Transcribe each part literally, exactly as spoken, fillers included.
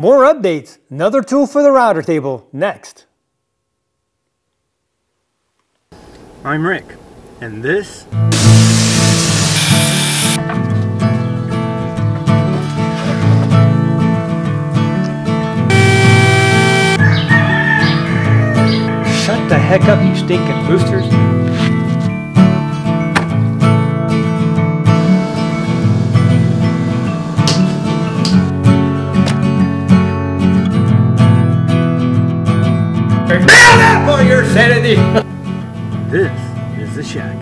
More updates, another tool for the router table, next. I'm Rick, and this Shut the heck up, you stinking boosters. Build up for your sanity! This is The Shack.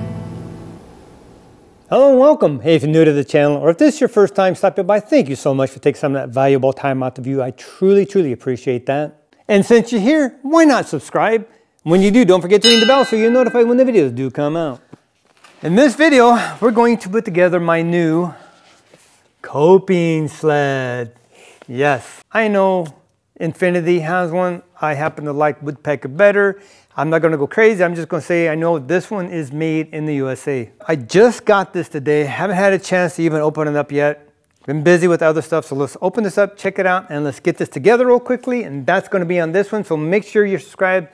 Hello and welcome. Hey, if you're new to the channel, or if this is your first time stopping by, thank you so much for taking some of that valuable time out to view. I truly, truly appreciate that. And since you're here, why not subscribe? When you do, don't forget to ring the bell so you're notified when the videos do come out. In this video, we're going to put together my new coping sled. Yes, I know Infinity has one. I happen to like Woodpecker better. I'm not gonna go crazy. I'm just gonna say I know this one is made in the U S A. I just got this today. Haven't had a chance to even open it up yet. Been busy with other stuff, so let's open this up, check it out, and let's get this together real quickly, and that's gonna be on this one, so make sure you're subscribed.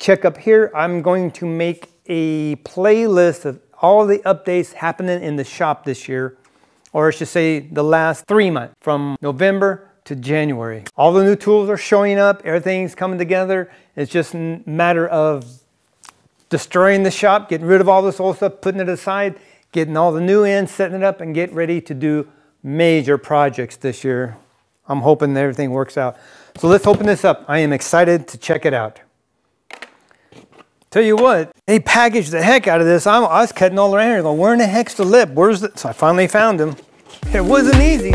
Check up here. I'm going to make a playlist of all the updates happening in the shop this year, or I should say the last three months, from November to January. All the new tools are showing up, everything's coming together. It's just a matter of destroying the shop, getting rid of all this old stuff, putting it aside, getting all the new in, setting it up, and get ready to do major projects this year. I'm hoping that everything works out. So let's open this up. I am excited to check it out. Tell you what, they packaged the heck out of this. I'm, I was cutting all around here, going, where in the heck's the lip? Where's the, so I finally found him. It wasn't easy.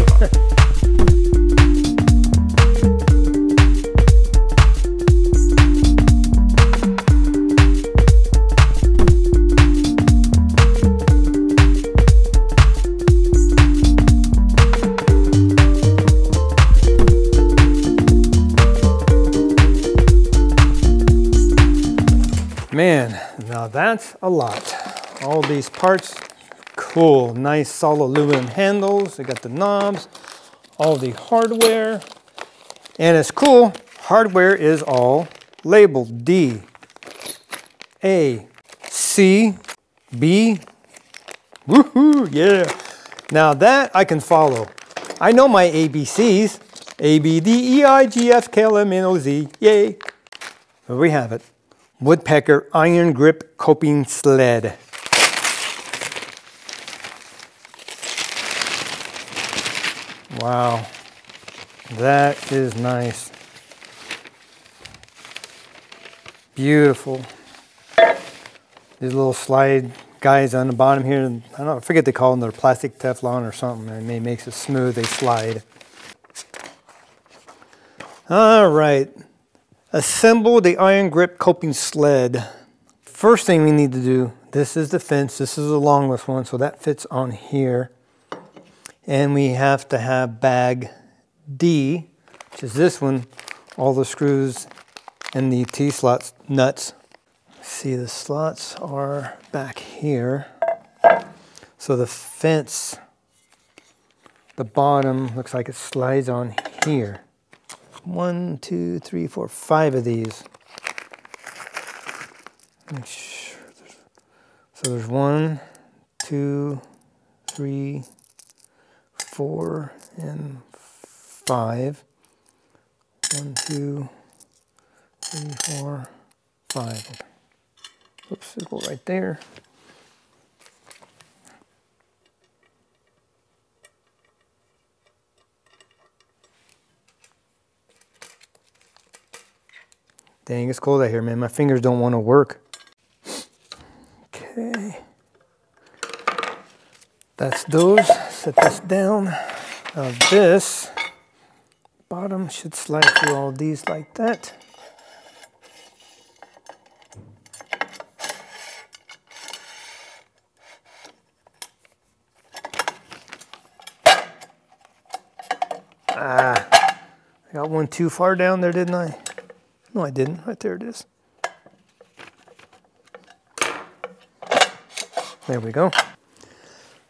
Man, now that's a lot. All these parts, cool, nice solid aluminum handles. They got the knobs, all the hardware. And it's cool, hardware is all labeled D, A, C, B. Woohoo, yeah. Now that I can follow. I know my A B Cs. A, B, D, E, I, G, F, K, L, M, N, O, Z, yay. There we have it. Woodpecker iron grip coping sled. Wow, that is nice. Beautiful. These little slide guys on the bottom here, I don't know, I forget they call them, they're plastic Teflon or something, and it makes it smooth, they slide. All right. Assemble the iron grip coping sled. First thing we need to do, this is the fence, this is the longest one, so that fits on here. And we have to have bag D, which is this one, all the screws and the T-slots, nuts. See, the slots are back here. So the fence, the bottom looks like it slides on here. One, two, three, four, five of these. Make sure there's, so there's one, two, three, four, and five. One, two, three, four, five. Oops, it goes right there. Dang, it's cold out here, man. My fingers don't want to work. Okay. That's those. Set this down. Now this bottom should slide through all these like that. Ah, I got one too far down there, didn't I? No, I didn't. Right there it is. There we go.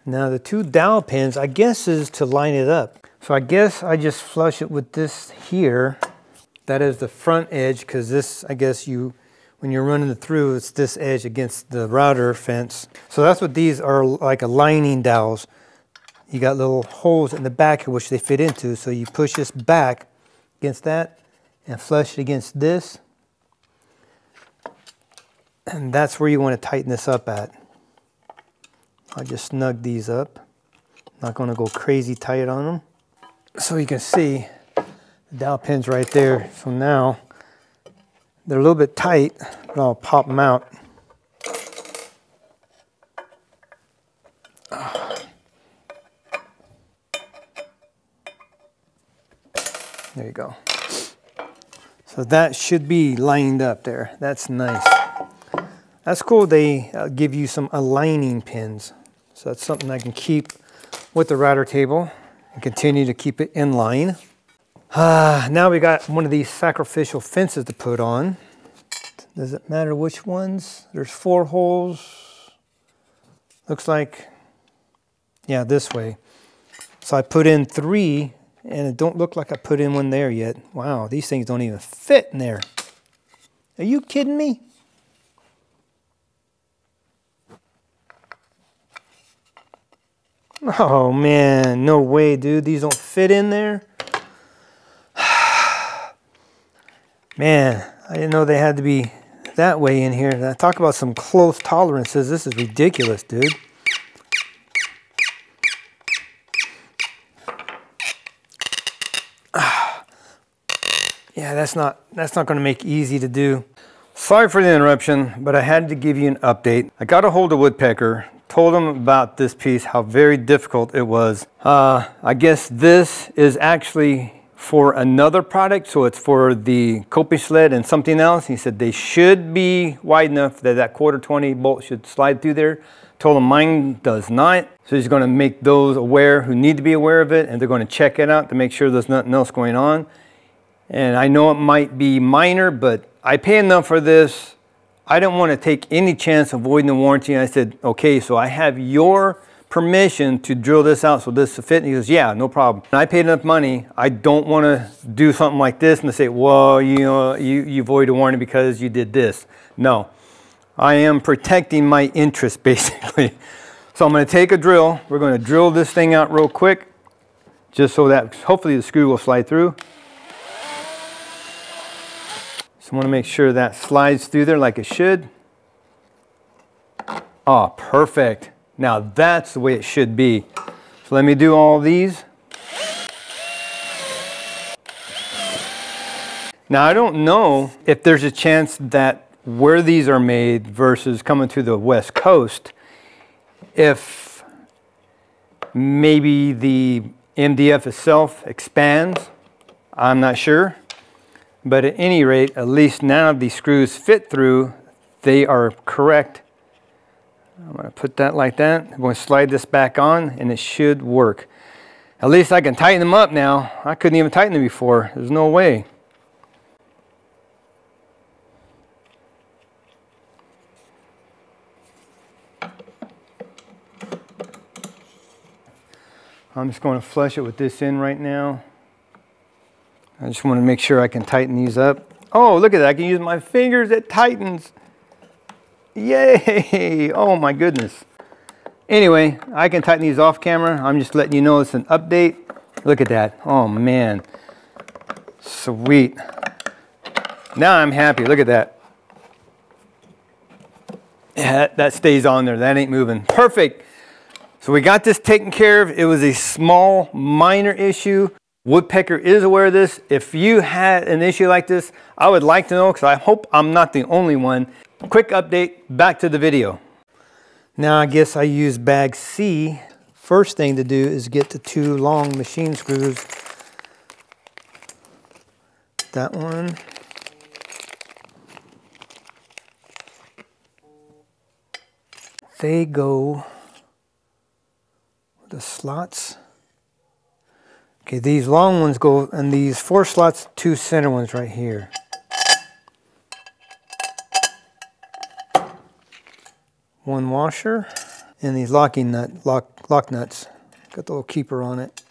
Now the two dowel pins, I guess, is to line it up. So I guess I just flush it with this here. That is the front edge, because this, I guess you, when you're running it through, it's this edge against the router fence. So that's what these are, like aligning dowels. You got little holes in the back here which they fit into, so you push this back against that and flush it against this. And that's where you want to tighten this up at. I just snug these up. Not going to go crazy tight on them. So you can see the dowel pin's right there. So now they're a little bit tight, but I'll pop them out. There you go. So that should be lined up there. That's nice. That's cool, they uh, give you some aligning pins. So that's something I can keep with the router table and continue to keep it in line. Uh, now we got one of these sacrificial fences to put on. Does it matter which ones? There's four holes. Looks like, yeah, this way. So I put in three, and it don't look like I put in one there yet. Wow, these things don't even fit in there. Are you kidding me? Oh man, no way, dude. These don't fit in there. Man, I didn't know they had to be that way in here. Talk about some close tolerances. This is ridiculous, dude. Yeah, that's not that's not going to make easy to do. Sorry for the interruption, but I had to give you an update. I got a hold of Woodpecker, told him about this piece, how very difficult it was. Uh, I guess this is actually for another product, so it's for the coping sled and something else. He said they should be wide enough that that quarter twenty bolt should slide through there. Told him mine does not. So he's gonna make those aware who need to be aware of it, and they're gonna check it out to make sure there's nothing else going on. And I know it might be minor, but I pay enough for this. I don't want to take any chance of voiding the warranty. And I said, okay, so I have your permission to drill this out so this will fit. And he goes, yeah, no problem. And I paid enough money. I don't want to do something like this and say, well, you know, you, you void a warranty because you did this. No, I am protecting my interest, basically. So I'm going to take a drill. We're going to drill this thing out real quick, just so that hopefully the screw will slide through. So I want to make sure that slides through there like it should. Oh, perfect. Now that's the way it should be. So let me do all these. Now I don't know if there's a chance that where these are made versus coming to the West Coast, if maybe the M D F itself expands, I'm not sure. But at any rate, at least now these screws fit through, they are correct. I'm gonna put that like that. I'm gonna slide this back on and it should work. At least I can tighten them up now. I couldn't even tighten them before, there's no way. I'm just gonna flush it with this in right now. I just want to make sure I can tighten these up. Oh, look at that. I can use my fingers. It tightens. Yay. Oh, my goodness. Anyway, I can tighten these off camera. I'm just letting you know it's an update. Look at that. Oh, man. Sweet. Now I'm happy. Look at that. Yeah, that stays on there. That ain't moving. Perfect. So we got this taken care of. It was a small, minor issue. Woodpecker is aware of this. If you had an issue like this, I would like to know, because I hope I'm not the only one. Quick update, back to the video. Now I guess I use bag C. First thing to do is get the two long machine screws. That one. They go with the slots. Okay, these long ones go, and these four slots, two center ones right here. One washer, and these locking nut, lock, lock nuts. Got the little keeper on it.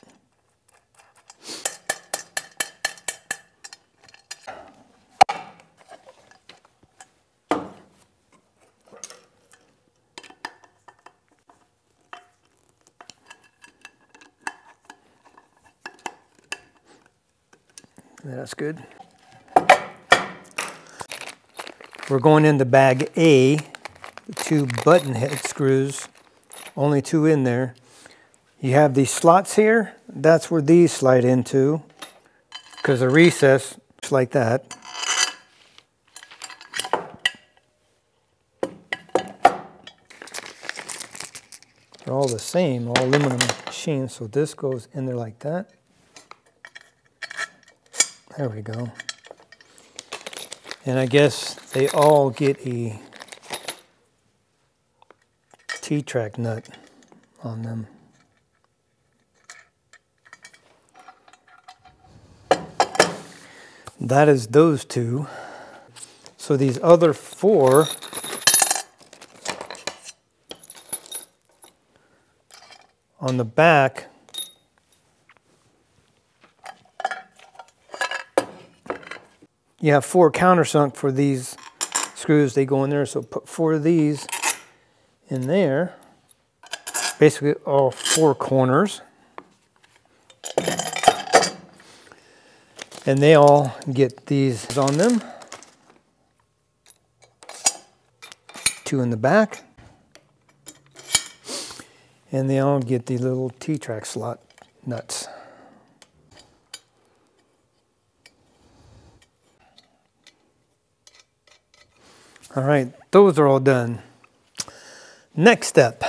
That's good. We're going into bag A, the two button head screws, only two in there. You have these slots here, that's where these slide into, because the recess is like that. They're all the same, all aluminum machines, so this goes in there like that. There we go. And I guess they all get a T-track nut on them. That is those two. So these other four on the back, you have four countersunk for these screws. They go in there, so put four of these in there. Basically all four corners. And they all get these on them. Two in the back. And they all get the little T-track slot nuts. All right, those are all done. Next step.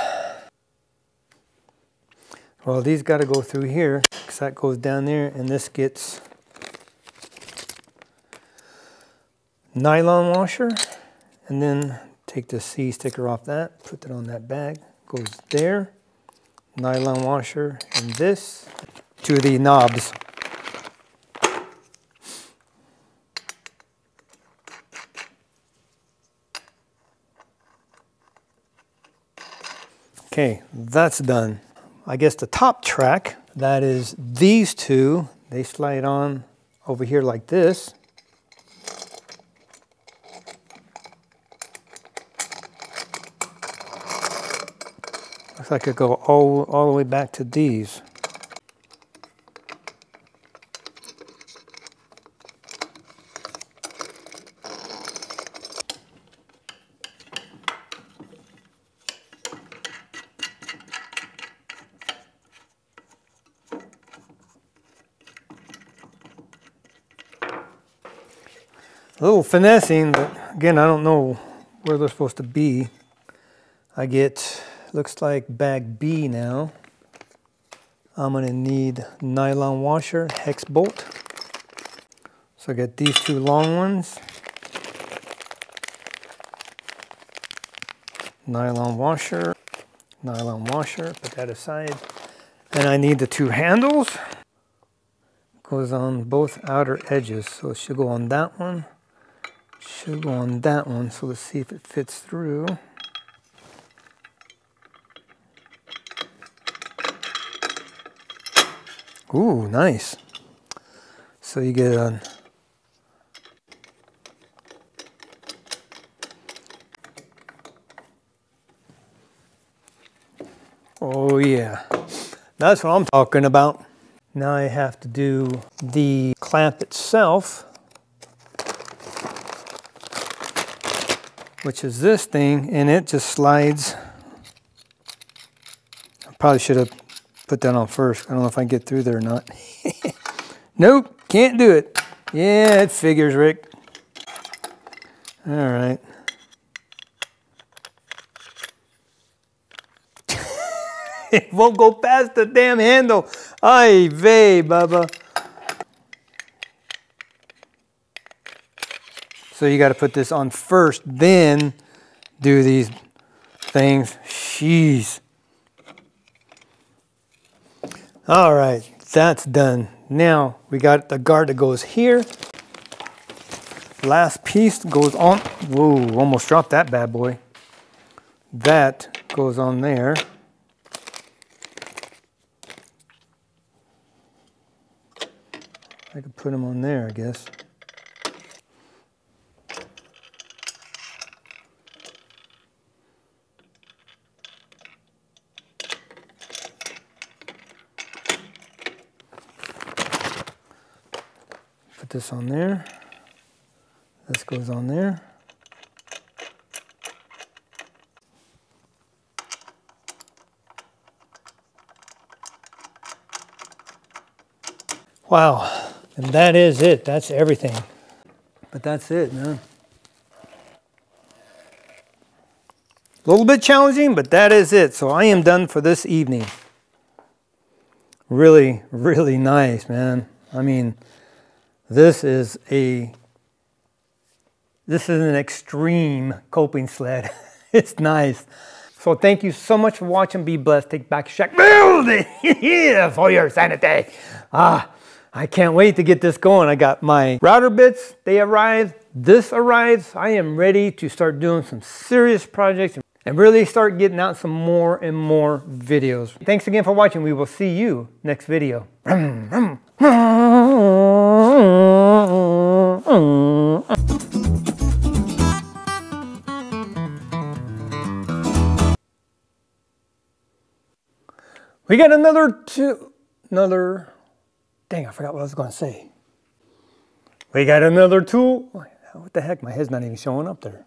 Well, these got to go through here, because that goes down there, and this gets nylon washer, and then take the C sticker off that, put that on that bag, goes there, nylon washer, and this to the knobs. Okay, that's done. I guess the top track, that is these two, they slide on over here like this. Looks like it go all, all the way back to these. A little finessing, but again, I don't know where they're supposed to be. I get, looks like bag B now. I'm gonna need nylon washer, hex bolt. So I got these two long ones. Nylon washer, nylon washer, put that aside. And I need the two handles. Goes on both outer edges, so it should go on that one. Should go on that one, so let's see if it fits through. Ooh, nice. So you get on. Oh yeah, that's what I'm talking about. Now I have to do the clamp itself, which is this thing, and it just slides. I probably should have put that on first. I don't know if I can get through there or not. Nope, can't do it. Yeah, it figures, Rick. All right. It won't go past the damn handle. Ay vey, Bubba. So you got to put this on first, then do these things. Jeez. All right, that's done. Now we got the guard that goes here. Last piece goes on. Whoa, almost dropped that bad boy. That goes on there. I could put them on there, I guess. put this on there. This goes on there. Wow, and that is it. That's everything. But that's it, man. A little bit challenging, but that is it. So I am done for this evening. Really, really nice, man. I mean, this is a, this is an extreme coping sled. It's nice. So thank you so much for watching. Be blessed. Take back Shack. Build it for your sanity. Ah, I can't wait to get this going. I got my router bits. They arrived. This arrives. I am ready to start doing some serious projects and really start getting out some more and more videos. Thanks again for watching. We will see you next video. We got another two, another, dang, I forgot what I was gonna say. We got another tool. What the heck? My head's not even showing up there.